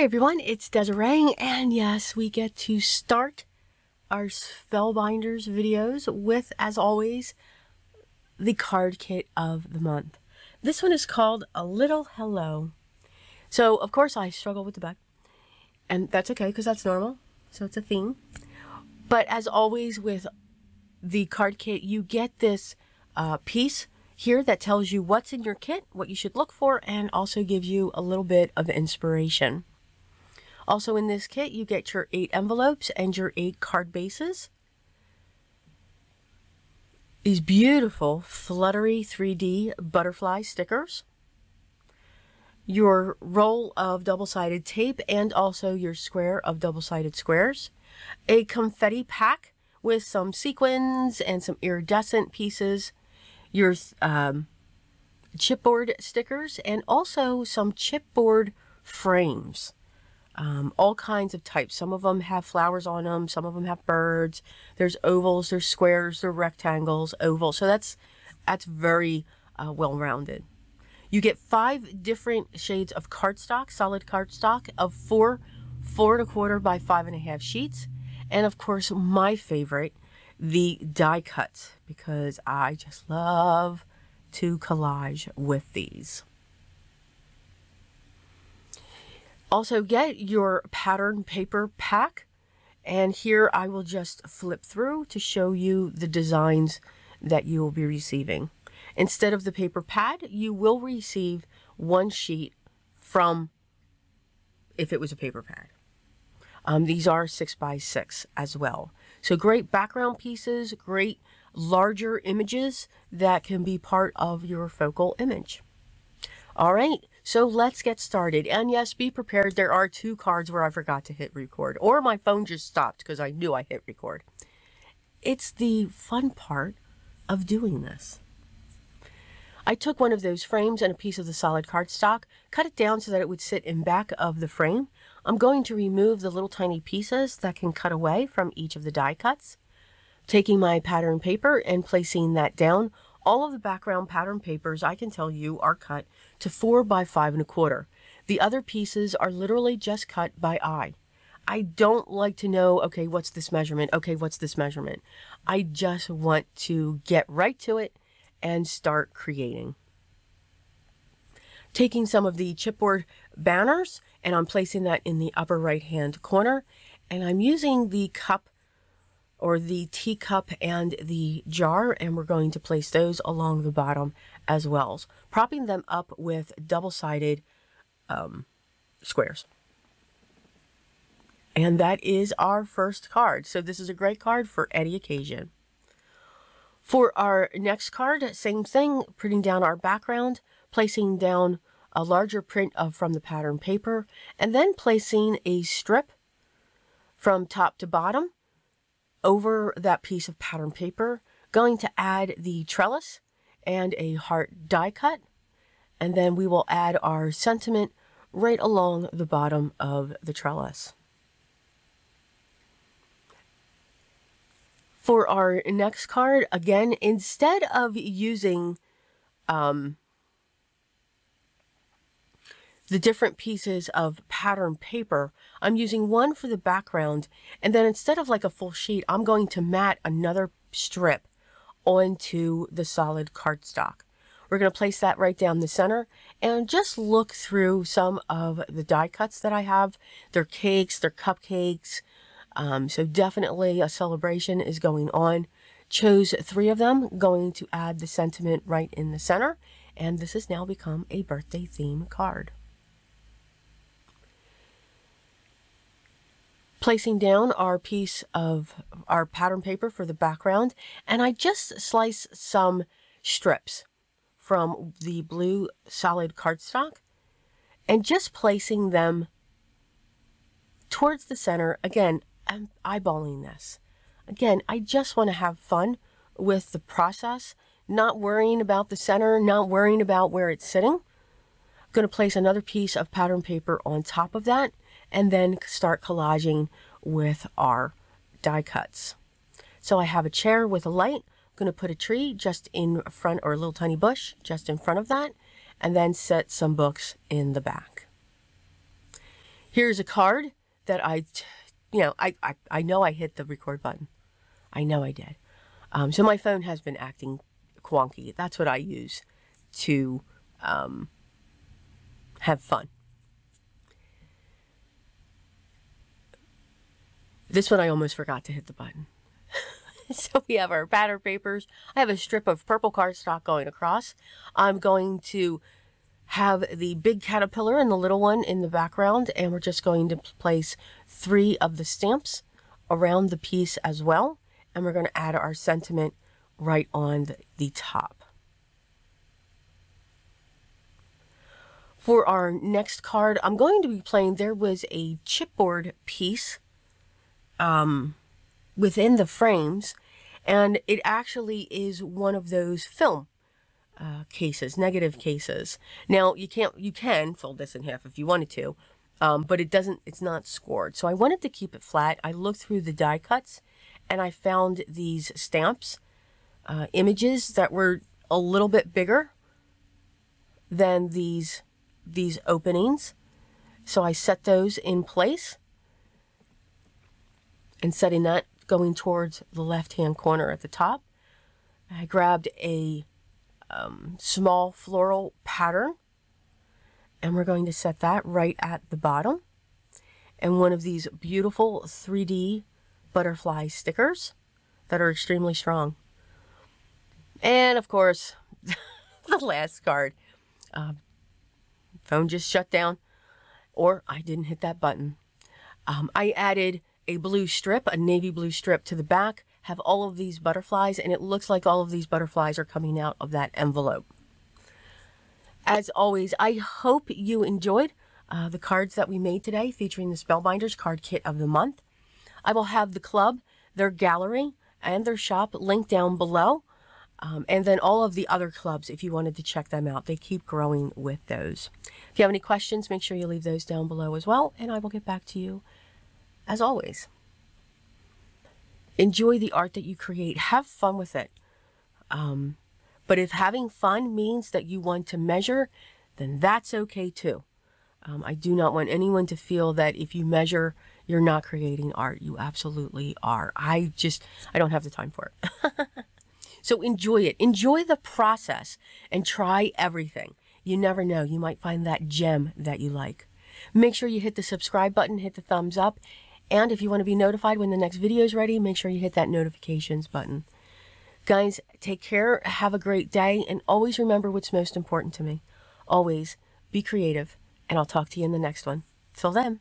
Hey everyone, it's Desiree, and yes, we get to start our Spellbinders videos with, as always, the card kit of the month. This one is called A Little Hello. So, of course, I struggle with the back, and that's okay, because that's normal, so it's a theme. But as always with the card kit, you get this piece here that tells you what's in your kit, what you should look for, and also gives you a little bit of inspiration. Also in this kit, you get your 8 envelopes and your 8 card bases. These beautiful fluttery 3D butterfly stickers. Your roll of double-sided tape and also your square of double-sided squares. A confetti pack with some sequins and some iridescent pieces. Your chipboard stickers and also some chipboard frames, all kinds of types. Some of them have flowers on them, some of them have birds. There's ovals, there's squares, there's rectangles, oval. So that's very well-rounded. You get 5 different shades of cardstock, solid cardstock of 4 4¼ by 5½ sheets, and of course my favorite, the die cuts, because I just love to collage with these. Also get your pattern paper pack, and here I will just flip through to show you the designs that you will be receiving. Instead of the paper pad, you will receive one sheet from, if it was a paper pad. These are 6x6 as well. So great background pieces, great larger images that can be part of your focal image. All right, so let's get started. And yes, be prepared. There are 2 cards where I forgot to hit record, or my phone just stopped because I knew I hit record. It's the fun part of doing this. I took one of those frames and a piece of the solid cardstock, cut it down so that it would sit in back of the frame. I'm going to remove the little tiny pieces that can cut away from each of the die cuts. Taking my pattern paper and placing that down. All of the background pattern papers, I can tell you, are cut to 4 by 5¼ . The other pieces are literally just cut by eye. I don't like to know, okay, what's this measurement? Okay, what's this measurement? I just want to get right to it and start creating. Taking some of the chipboard banners, and I'm placing that in the upper right hand corner, and I'm using the cup or the teacup and the jar, and we're going to place those along the bottom as well, propping them up with double-sided squares. And that is our first card. So this is a great card for any occasion. For our next card, same thing, putting down our background, placing down a larger print from the pattern paper, and then placing a strip from top to bottom over that piece of pattern paper, going to add the trellis and a heart die cut, and then we will add our sentiment right along the bottom of the trellis. For our next card, again, instead of using the different pieces of pattern paper, I'm using one for the background, and then instead of like a full sheet, I'm going to mat another strip onto the solid cardstock. We're going to place that right down the center and just look through some of the die cuts that I have. They're cakes, they're cupcakes, so definitely a celebration is going on. Chose 3 of them, going to add the sentiment right in the center, and this has now become a birthday theme card. Placing down our piece of our pattern paper for the background, and I just slice some strips from the blue solid cardstock and just placing them towards the center. Again, I'm eyeballing this. Again, I just want to have fun with the process, not worrying about the center, not worrying about where it's sitting. I'm going to place another piece of pattern paper on top of that, and then start collaging with our die cuts. So I have a chair with a light. I'm going to put a tree just in front, or a little tiny bush just in front of that, and then set some books in the back. Here's a card that I know I hit the record button. I know I did. So my phone has been acting wonky. That's what I use to have fun. This one I almost forgot to hit the button. So we have our pattern papers. I have a strip of purple cardstock going across. I'm going to have the big caterpillar and the little one in the background, and we're just going to place 3 of the stamps around the piece as well, and we're going to add our sentiment right on the top. For our next card, I'm going to be playing, there was a chipboard piece within the frames, and it actually is one of those film cases, negative cases. Now you can fold this in half if you wanted to, but it's not scored. So I wanted to keep it flat. I looked through the die cuts and I found these stamps, images that were a little bit bigger than these openings. So I set those in place, and setting that going towards the left-hand corner at the top. I grabbed a small floral pattern, and we're going to set that right at the bottom, and one of these beautiful 3D butterfly stickers that are extremely strong. And of course, the last card. Phone just shut down, or I didn't hit that button. I added a blue strip, a navy blue strip to the back, have all of these butterflies, and it looks like all of these butterflies are coming out of that envelope. As always, I hope you enjoyed the cards that we made today featuring the Spellbinders Card Kit of the Month. I will have the club, their gallery, and their shop linked down below. And then all of the other clubs, if you wanted to check them out, they keep growing with those. If you have any questions, make sure you leave those down below as well, and I will get back to you as always. Enjoy the art that you create. Have fun with it. But if having fun means that you want to measure, then that's okay too. I do not want anyone to feel that if you measure, you're not creating art. You absolutely are. I don't have the time for it. So enjoy it. Enjoy the process and try everything. You never know. You might find that gem that you like. Make sure you hit the subscribe button, hit the thumbs up. And if you want to be notified when the next video is ready, make sure you hit that notifications button. Guys, take care. Have a great day. And always remember what's most important to me. Always be creative. And I'll talk to you in the next one. Till then.